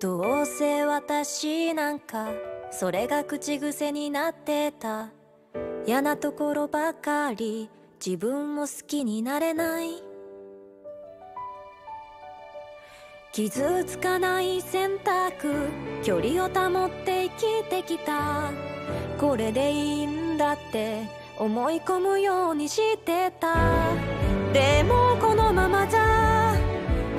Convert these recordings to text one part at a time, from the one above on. どうせ私なんかそれが口癖になってた。嫌なところばかり、自分も好きになれない。傷つかない選択、距離を保って生きてきた。これでいいんだって思い込むようにしてた。でもこのままじゃ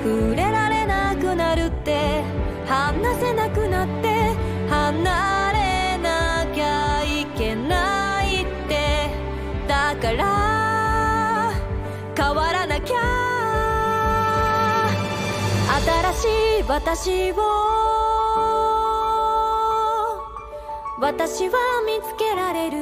触れられなくなるって、話せなくなって離れなきゃいけないって。だから変わらなきゃ。新しい私を私は見つけられる。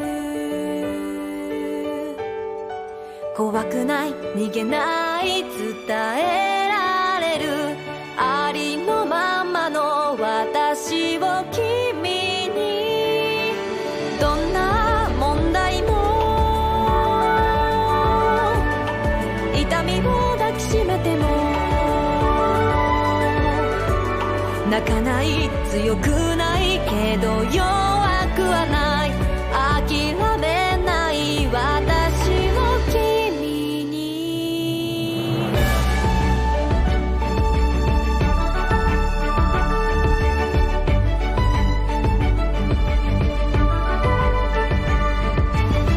怖くない、逃げない、伝えられる。ありのままの私を君に、どんな問題も痛みを抱きしめても泣かない、強くないけど弱くはない、諦めない私を君に。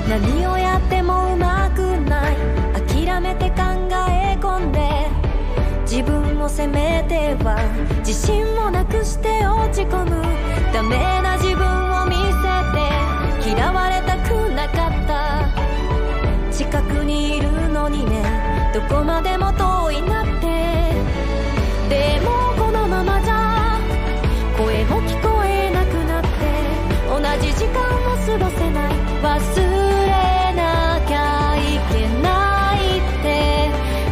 何をやってもうまくない、諦めて考え込んで自分を責めては自信をなくして落ち込む。ダメな自分を見せて嫌われたくなかった。近くにいるのにね、どこまでも遠いなって。でもこのままじゃ声も聞こえなくなって、同じ時間を過ごせない、忘れなきゃいけないって。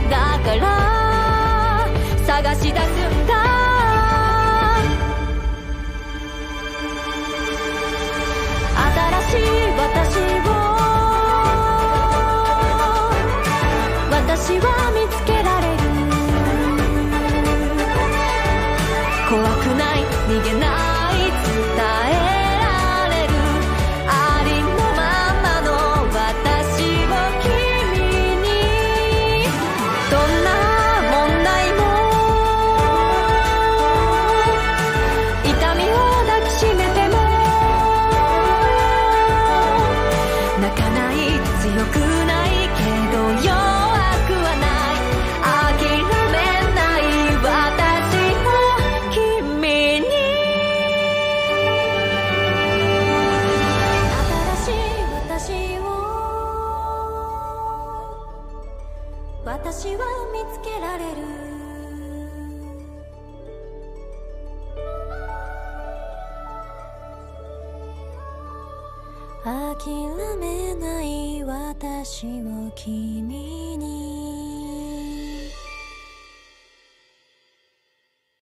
だから探し出すんだ。新しい私を私は見つけられる。怖くない、逃げない、伝えられる。ありのままの私を君に、どんな問題も私は見つけられる。諦めない私を君に。